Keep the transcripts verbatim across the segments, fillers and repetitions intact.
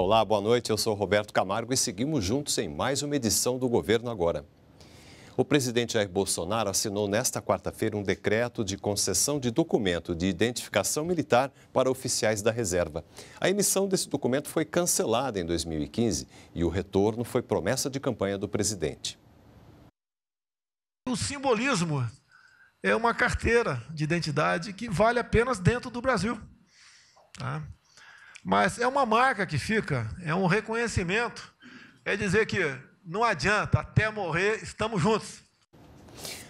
Olá, boa noite. Eu sou Roberto Camargo e seguimos juntos em mais uma edição do Governo Agora. O presidente Jair Bolsonaro assinou nesta quarta-feira um decreto de concessão de documento de identificação militar para oficiais da reserva. A emissão desse documento foi cancelada em dois mil e quinze e o retorno foi promessa de campanha do presidente. O simbolismo é uma carteira de identidade que vale apenas dentro do Brasil, tá? Mas é uma marca que fica, é um reconhecimento, é dizer que não adianta, até morrer, estamos juntos.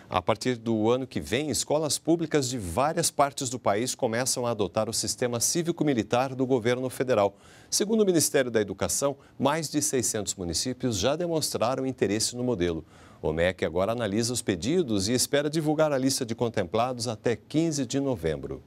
A partir do ano que vem, escolas públicas de várias partes do país começam a adotar o sistema cívico-militar do governo federal. Segundo o Ministério da Educação, mais de seiscentos municípios já demonstraram interesse no modelo. O M E C agora analisa os pedidos e espera divulgar a lista de contemplados até quinze de novembro.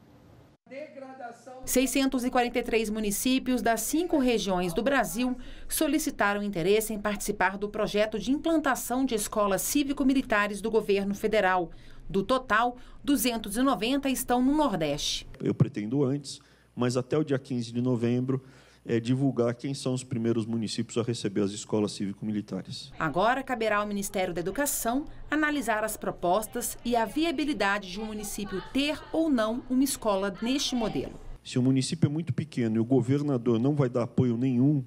seiscentos e quarenta e três municípios das cinco regiões do Brasil solicitaram interesse em participar do projeto de implantação de escolas cívico-militares do governo federal. Do total, duzentos e noventa estão no Nordeste. Eu pretendo antes, mas até o dia quinze de novembro, é divulgar quem são os primeiros municípios a receber as escolas cívico-militares. Agora caberá ao Ministério da Educação analisar as propostas e a viabilidade de um município ter ou não uma escola neste modelo. Se o município é muito pequeno e o governador não vai dar apoio nenhum,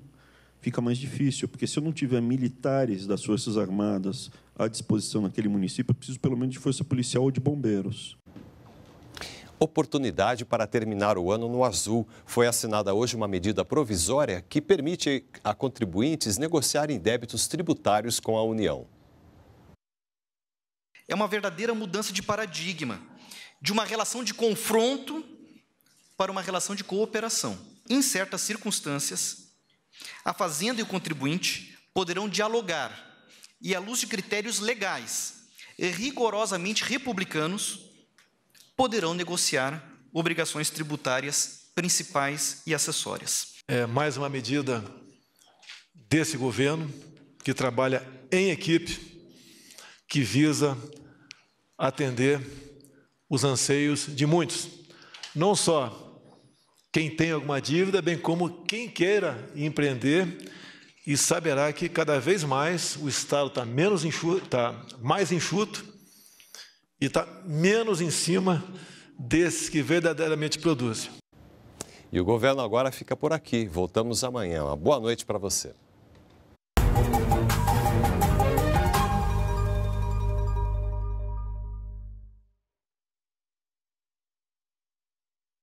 fica mais difícil, porque se eu não tiver militares das Forças Armadas à disposição naquele município, eu preciso pelo menos de força policial ou de bombeiros. Oportunidade para terminar o ano no azul. Foi assinada hoje uma medida provisória que permite a contribuintes negociarem débitos tributários com a União. É uma verdadeira mudança de paradigma, de uma relação de confronto para uma relação de cooperação. Em certas circunstâncias, a Fazenda e o contribuinte poderão dialogar e, à luz de critérios legais e rigorosamente republicanos, poderão negociar obrigações tributárias principais e acessórias. É mais uma medida desse governo que trabalha em equipe, que visa atender os anseios de muitos. Não só quem tem alguma dívida, bem como quem queira empreender, e saberá que cada vez mais o Estado está menos enxuto, está mais enxuto, e está menos em cima desses que verdadeiramente produzem. E o Governo Agora fica por aqui. Voltamos amanhã. Uma boa noite para você.